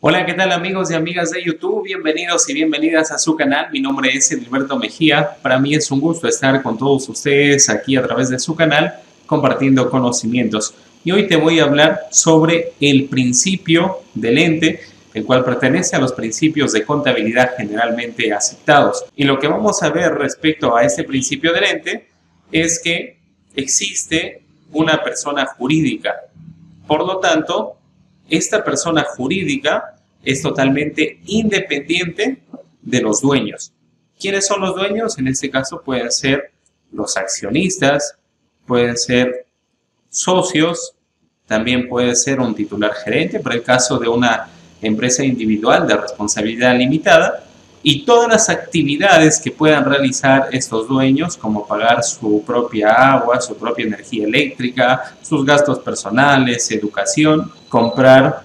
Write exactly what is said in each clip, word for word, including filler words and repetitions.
Hola, ¿qué tal amigos y amigas de YouTube? Bienvenidos y bienvenidas a su canal. Mi nombre es Edilberto Mejía. Para mí es un gusto estar con todos ustedes aquí a través de su canal compartiendo conocimientos. Y hoy te voy a hablar sobre el principio del ente, el cual pertenece a los principios de contabilidad generalmente aceptados. Y lo que vamos a ver respecto a este principio del ente es que existe una persona jurídica. Por lo tanto, esta persona jurídica es totalmente independiente de los dueños. ¿Quiénes son los dueños? En este caso pueden ser los accionistas, pueden ser socios, también puede ser un titular gerente para el caso de una empresa individual de responsabilidad limitada y todas las actividades que puedan realizar estos dueños, como pagar su propia agua, su propia energía eléctrica, sus gastos personales, educación, comprar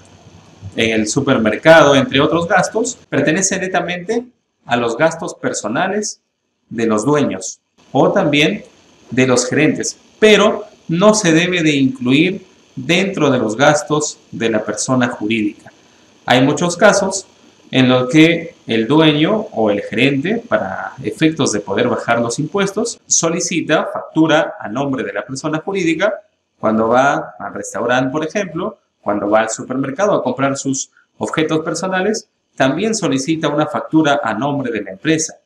en el supermercado, entre otros gastos, pertenece netamente a los gastos personales de los dueños o también de los gerentes, pero no se debe de incluir dentro de los gastos de la persona jurídica. Hay muchos casos en los que el dueño o el gerente, para efectos de poder bajar los impuestos, solicita factura a nombre de la persona jurídica cuando va al restaurante, por ejemplo, cuando va al supermercado a comprar sus objetos personales, también solicita una factura a nombre de la empresa.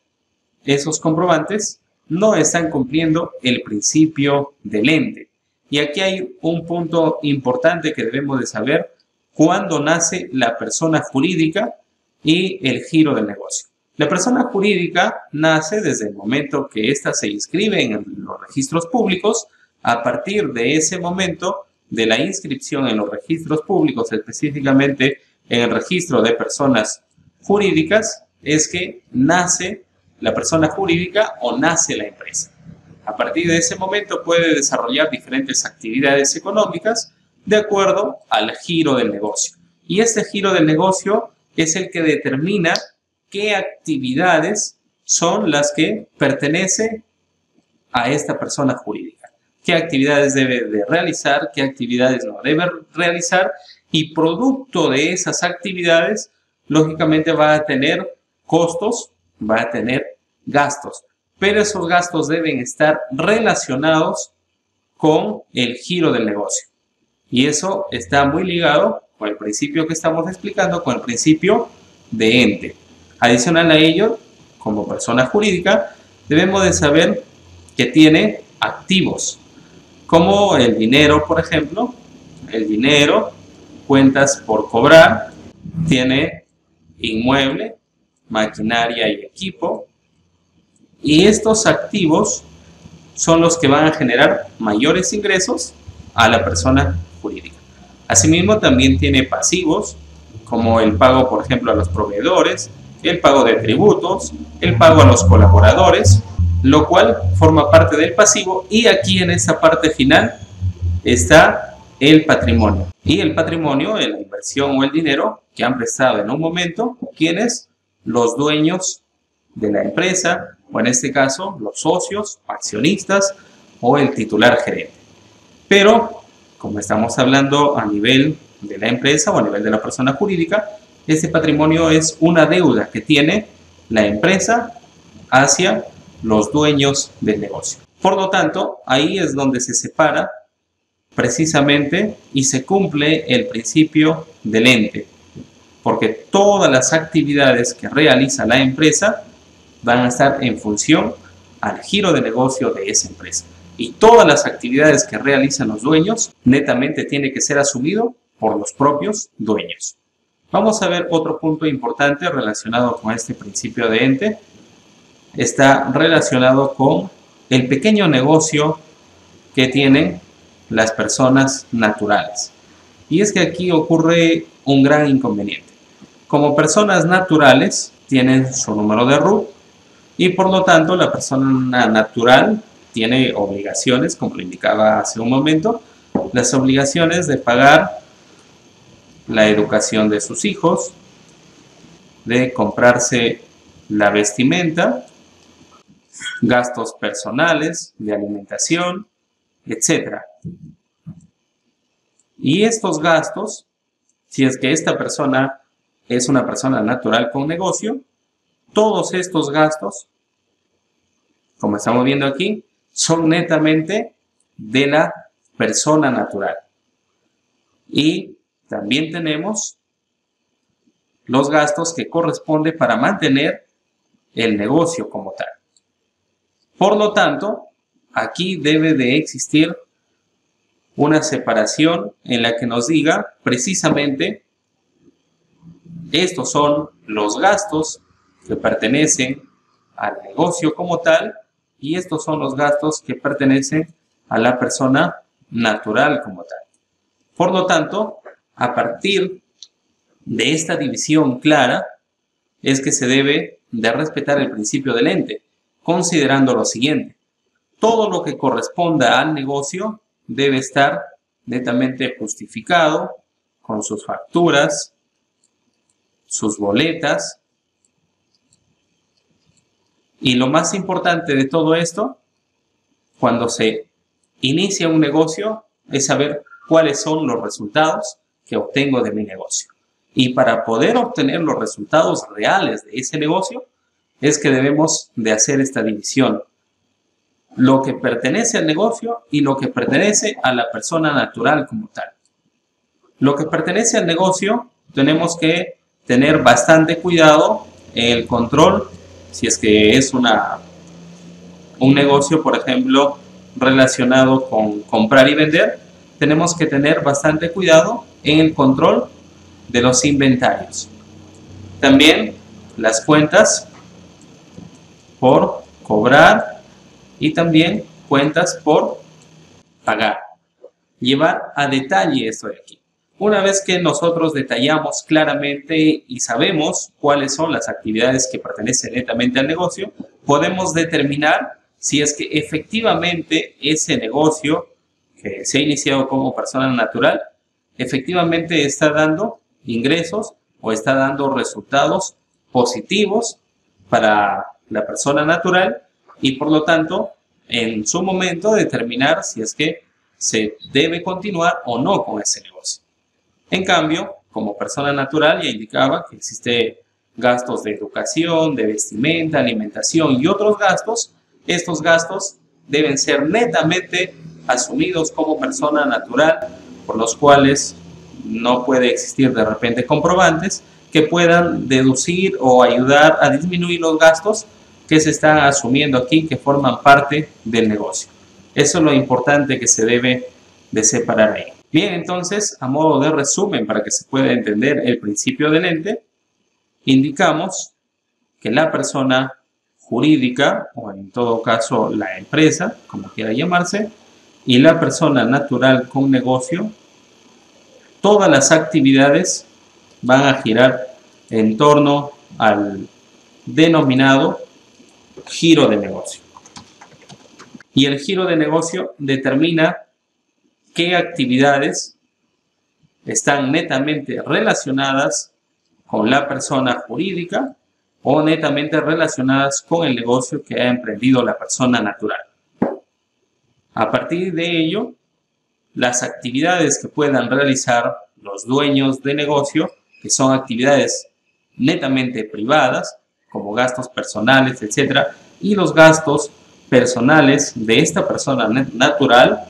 Esos comprobantes no están cumpliendo el principio del ente. Y aquí hay un punto importante que debemos de saber cuando nace la persona jurídica y el giro del negocio. La persona jurídica nace desde el momento que ésta se inscribe en los registros públicos. A partir de ese momento de la inscripción en los registros públicos, específicamente en el registro de personas jurídicas, es que nace la persona jurídica o nace la empresa. A partir de ese momento puede desarrollar diferentes actividades económicas de acuerdo al giro del negocio. Y este giro del negocio es el que determina qué actividades son las que pertenecen a esta persona jurídica, qué actividades debe de realizar, qué actividades no debe realizar, y producto de esas actividades, lógicamente va a tener costos, va a tener gastos, pero esos gastos deben estar relacionados con el giro del negocio. Y eso está muy ligado con el principio que estamos explicando, con el principio de ente. Adicional a ello, como persona jurídica, debemos de saber que tiene activos, como el dinero, por ejemplo, el dinero, cuentas por cobrar, tiene inmueble, maquinaria y equipo, y estos activos son los que van a generar mayores ingresos a la persona jurídica. Asimismo, también tiene pasivos, como el pago, por ejemplo, a los proveedores, el pago de tributos, el pago a los colaboradores, lo cual forma parte del pasivo. Y aquí en esta parte final está el patrimonio. Y el patrimonio, la inversión o el dinero que han prestado en un momento, ¿quiénes? Los dueños de la empresa, o en este caso, los socios, accionistas o el titular gerente. Pero como estamos hablando a nivel de la empresa o a nivel de la persona jurídica, ese patrimonio es una deuda que tiene la empresa hacia los dueños del negocio. Por lo tanto, ahí es donde se separa precisamente y se cumple el principio del ente, porque todas las actividades que realiza la empresa van a estar en función al giro de negocio de esa empresa. Y todas las actividades que realizan los dueños netamente tiene que ser asumido por los propios dueños. Vamos a ver otro punto importante relacionado con este principio de ente. Está relacionado con el pequeño negocio que tienen las personas naturales. Y es que aquí ocurre un gran inconveniente. Como personas naturales tienen su número de R U P y por lo tanto la persona natural tiene obligaciones, como lo indicaba hace un momento, las obligaciones de pagar la educación de sus hijos, de comprarse la vestimenta, gastos personales, de alimentación, etcétera. Y estos gastos, si es que esta persona es una persona natural con negocio, todos estos gastos, como estamos viendo aquí, son netamente de la persona natural. Y también tenemos los gastos que corresponden para mantener el negocio como tal. Por lo tanto, aquí debe de existir una separación en la que nos diga precisamente estos son los gastos que pertenecen al negocio como tal y estos son los gastos que pertenecen a la persona natural como tal. Por lo tanto, a partir de esta división clara es que se debe de respetar el principio del ente, considerando lo siguiente: todo lo que corresponda al negocio debe estar netamente justificado con sus facturas, sus boletas, y lo más importante de todo esto, cuando se inicia un negocio, es saber cuáles son los resultados que obtengo de mi negocio. Y para poder obtener los resultados reales de ese negocio, es que debemos de hacer esta división: lo que pertenece al negocio y lo que pertenece a la persona natural como tal. Lo que pertenece al negocio, tenemos que tener bastante cuidado en el control, si es que es una, un negocio, por ejemplo, relacionado con comprar y vender, tenemos que tener bastante cuidado en el control de los inventarios. También las cuentas por cobrar, y también cuentas por pagar. Llevar a detalle esto de aquí. Una vez que nosotros detallamos claramente y sabemos cuáles son las actividades que pertenecen netamente al negocio, podemos determinar si es que efectivamente ese negocio que se ha iniciado como persona natural, efectivamente está dando ingresos o está dando resultados positivos para la persona natural, y por lo tanto, en su momento, determinar si es que se debe continuar o no con ese negocio. En cambio, como persona natural, ya indicaba que existen gastos de educación, de vestimenta, alimentación y otros gastos. Estos gastos deben ser netamente asumidos como persona natural, por los cuales no puede existir de repente comprobantes que puedan deducir o ayudar a disminuir los gastos que se están asumiendo aquí, que forman parte del negocio. Eso es lo importante que se debe de separar ahí. Bien, entonces, a modo de resumen, para que se pueda entender el principio del ente, indicamos que la persona jurídica, o en todo caso la empresa, como quiera llamarse, y la persona natural con negocio, todas las actividades van a girar en torno al denominado giro de negocio. Y el giro de negocio determina qué actividades están netamente relacionadas con la persona jurídica o netamente relacionadas con el negocio que ha emprendido la persona natural. A partir de ello, las actividades que puedan realizar los dueños de negocio, que son actividades netamente privadas, como gastos personales, etcétera, y los gastos personales de esta persona natural,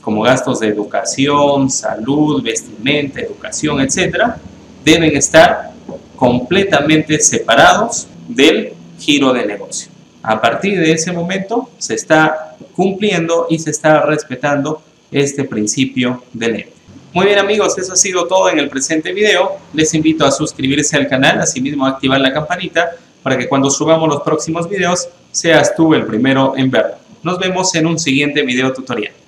como gastos de educación, salud, vestimenta, educación, etcétera, deben estar completamente separados del giro de negocio. A partir de ese momento se está cumpliendo y se está respetando este principio del ente. Muy bien, amigos, eso ha sido todo en el presente video. Les invito a suscribirse al canal, asimismo a activar la campanita para que cuando subamos los próximos videos seas tú el primero en verlo. Nos vemos en un siguiente video tutorial.